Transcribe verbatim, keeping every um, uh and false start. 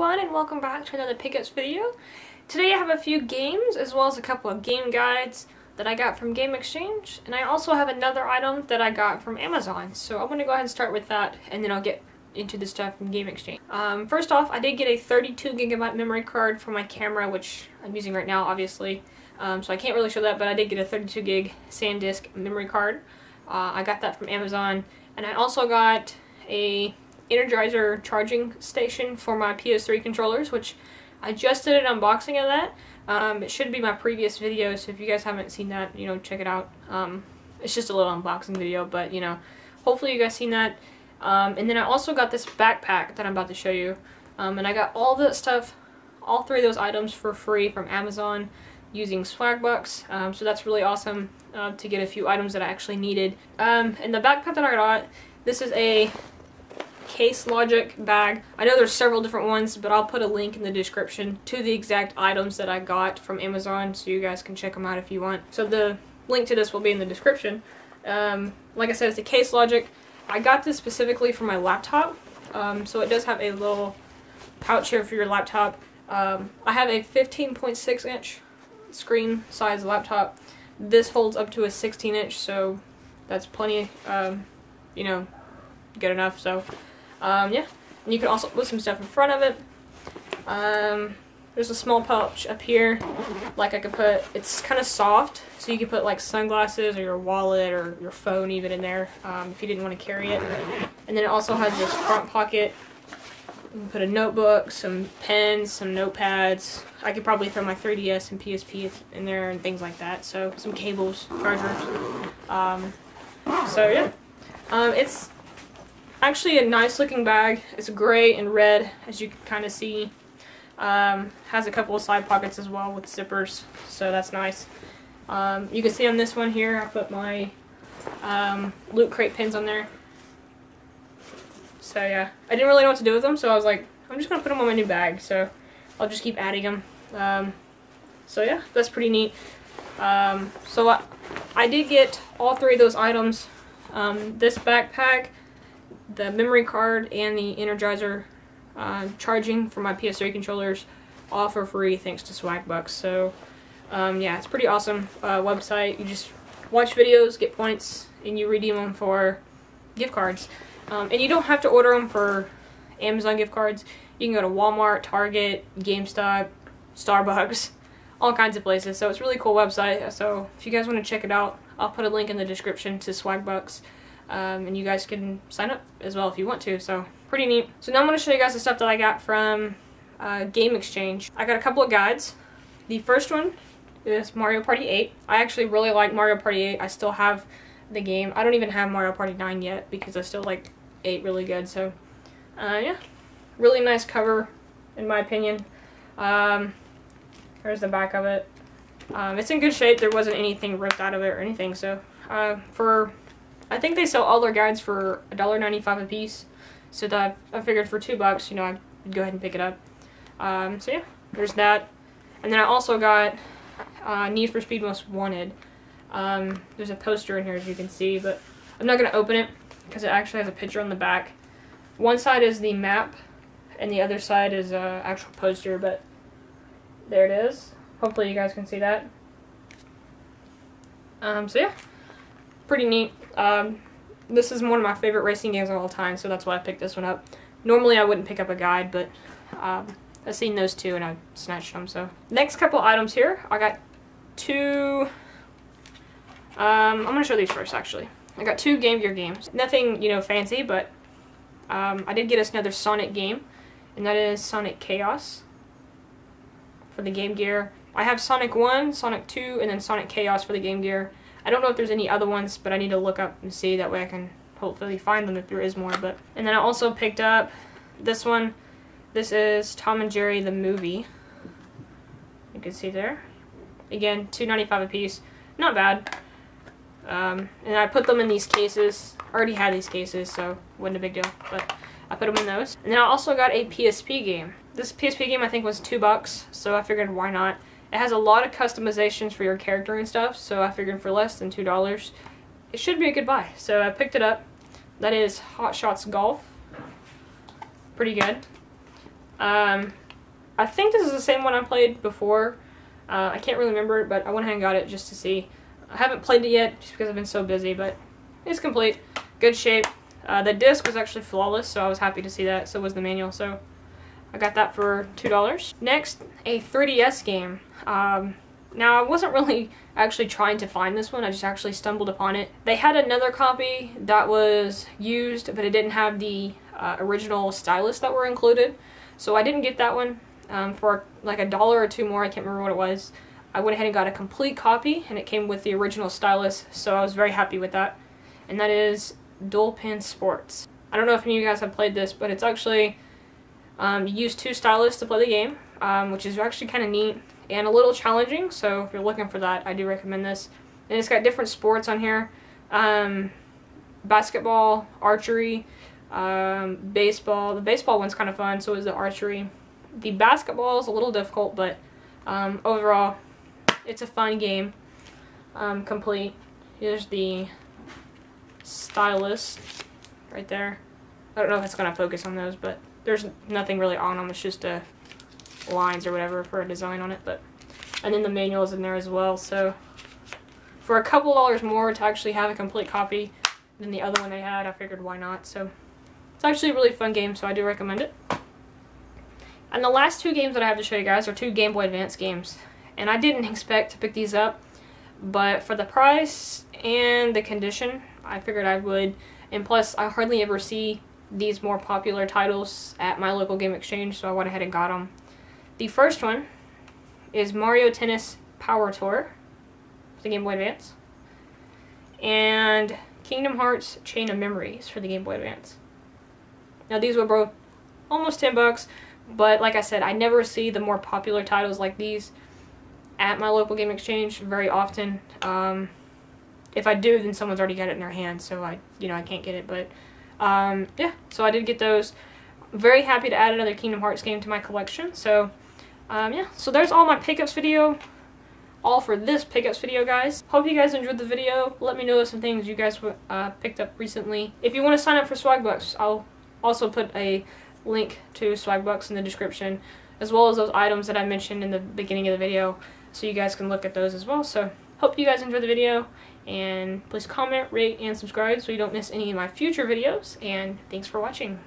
everyone, and welcome back to another pickups video. Today I have a few games as well as a couple of game guides that I got from Game Exchange, and I also have another item that I got from Amazon. So I'm going to go ahead and start with that, and then I'll get into the stuff from Game Exchange. Um, first off, I did get a thirty-two gigabyte memory card for my camera, which I'm using right now, obviously. Um, so I can't really show that, but I did get a thirty-two gig SanDisk memory card. Uh, I got that from Amazon, and I also got a Energizer charging station for my P S three controllers, which I just did an unboxing of that. Um, it should be my previous video, so if you guys haven't seen that, you know, check it out. Um, it's just a little unboxing video, but you know, hopefully you guys seen that. Um, and then I also got this backpack that I'm about to show you. Um, and I got all the stuff, all three of those items for free from Amazon using Swagbucks. Um, so that's really awesome uh, to get a few items that I actually needed. Um, and the backpack that I got, this is a Case Logic bag. I know there's several different ones, but I'll put a link in the description to the exact items that I got from Amazon, so you guys can check them out if you want. So the link to this will be in the description. Um, like I said, it's a Case Logic. I got this specifically for my laptop, um, so it does have a little pouch here for your laptop. Um, I have a fifteen point six inch screen size laptop. This holds up to a sixteen inch, so that's plenty, um, you know, good enough. So um, yeah, and you can also put some stuff in front of it. Um, there's a small pouch up here, like I could put, it's kind of soft, so you can put like sunglasses or your wallet or your phone even in there, um, if you didn't want to carry it. And then it also has this front pocket. You can put a notebook, some pens, some notepads. I could probably throw my three D S and P S P in there and things like that. So some cables, chargers. Um, so yeah, um, it's actually a nice looking bag. It's gray and red, as you can kind of see. Um, has a couple of side pockets as well with zippers, so that's nice. Um, you can see on this one here, I put my um, Loot Crate pins on there. So yeah, I didn't really know what to do with them, so I was like, I'm just going to put them on my new bag, so I'll just keep adding them. Um, so yeah, that's pretty neat. Um, so I, I did get all three of those items, um, this backpack, the memory card, and the Energizer Uh, charging for my P S three controllers, all for free thanks to Swagbucks. So um, yeah, it's pretty awesome uh, website. You just watch videos, get points, and you redeem them for gift cards. Um, and you don't have to order them for Amazon gift cards. You can go to Walmart, Target, GameStop, Starbucks, all kinds of places. So it's a really cool website. So if you guys want to check it out, I'll put a link in the description to Swagbucks. Um, and you guys can sign up as well if you want to, so pretty neat. So now I'm going to show you guys the stuff that I got from uh, Game Exchange. I got a couple of guides. The first one is Mario Party eight. I actually really like Mario Party eight. I still have the game. I don't even have Mario Party nine yet because I still like eight really good, so uh, yeah. Really nice cover in my opinion. Um, here's the back of it. Um, it's in good shape. There wasn't anything ripped out of it or anything, so uh, for... I think they sell all their guides for a dollar ninety-five a piece, so that I figured for two bucks, you know, I'd go ahead and pick it up. Um, so yeah, there's that. And then I also got uh, Need for Speed Most Wanted. Um, there's a poster in here, as you can see, but I'm not going to open it because it actually has a picture on the back. One side is the map, and the other side is an uh, actual poster, but there it is. Hopefully you guys can see that. Um, so yeah, pretty neat. Um, this is one of my favorite racing games of all time, so that's why I picked this one up. Normally I wouldn't pick up a guide, but um, I've seen those two and I snatched them. So next couple items here, I got two, um, I'm going to show these first actually. I got two Game Gear games. Nothing, you know, fancy, but um, I did get us another Sonic game, and that is Sonic Chaos for the Game Gear. I have Sonic one, Sonic two, and then Sonic Chaos for the Game Gear. I don't know if there's any other ones, but I need to look up and see, that way I can hopefully find them if there is more. But and then I also picked up this one. This is Tom and Jerry the Movie. You can see there. Again, two ninety-five a piece. Not bad. Um, and I put them in these cases. I already had these cases, so wasn't a big deal. But I put them in those. And then I also got a P S P game. This P S P game I think was two bucks, so I figured why not. It has a lot of customizations for your character and stuff, so I figured for less than two dollars, it should be a good buy. So I picked it up. That is Hot Shots Golf. Pretty good. Um, I think this is the same one I played before. Uh, I can't really remember it, but I went ahead and got it just to see. I haven't played it yet just because I've been so busy, but it's complete. Good shape. Uh, the disc was actually flawless, so I was happy to see that. So was the manual, so I got that for two dollars. Next, a three D S game. Um, now, I wasn't really actually trying to find this one. I just actually stumbled upon it. They had another copy that was used, but it didn't have the uh, original stylus that were included. So I didn't get that one. Um, for like a dollar or two more, I can't remember what it was. I went ahead and got a complete copy, and it came with the original stylus, so I was very happy with that. And that is Dual Pen Sports. I don't know if any of you guys have played this, but it's actually, um, you use two stylus to play the game, um, which is actually kind of neat and a little challenging, so if you're looking for that, I do recommend this. And it's got different sports on here, um, basketball, archery, um, baseball. The baseball one's kind of fun, so is the archery. The basketball is a little difficult, but um, overall, it's a fun game. Um, complete. Here's the stylus right there. I don't know if it's going to focus on those, but there's nothing really on them. It's just uh, lines or whatever for a design on it. But and then the manual is in there as well. So for a couple dollars more to actually have a complete copy than the other one they had, I figured why not. So it's actually a really fun game, so I do recommend it. And the last two games that I have to show you guys are two Game Boy Advance games. And I didn't expect to pick these up, but for the price and the condition, I figured I would. And plus, I hardly ever see these more popular titles at my local Game Exchange, so I went ahead and got them. The first one is Mario Tennis Power Tour for the Game Boy Advance, and Kingdom Hearts Chain of Memories for the Game Boy Advance. Now, these were both almost ten bucks. But like I said, I never see the more popular titles like these at my local Game Exchange very often. Um, if I do, then someone's already got it in their hand, so I, you know, I can't get it. But um, yeah, so I did get those. Very happy to add another Kingdom Hearts game to my collection. So um, yeah, so there's all my pickups video, all for this pickups video, guys. Hope you guys enjoyed the video. Let me know some things you guys uh, picked up recently. If you want to sign up for Swagbucks, I'll also put a link to Swagbucks in the description, as well as those items that I mentioned in the beginning of the video, so you guys can look at those as well. So hope you guys enjoyed the video, and please comment, rate, and subscribe so you don't miss any of my future videos, and thanks for watching.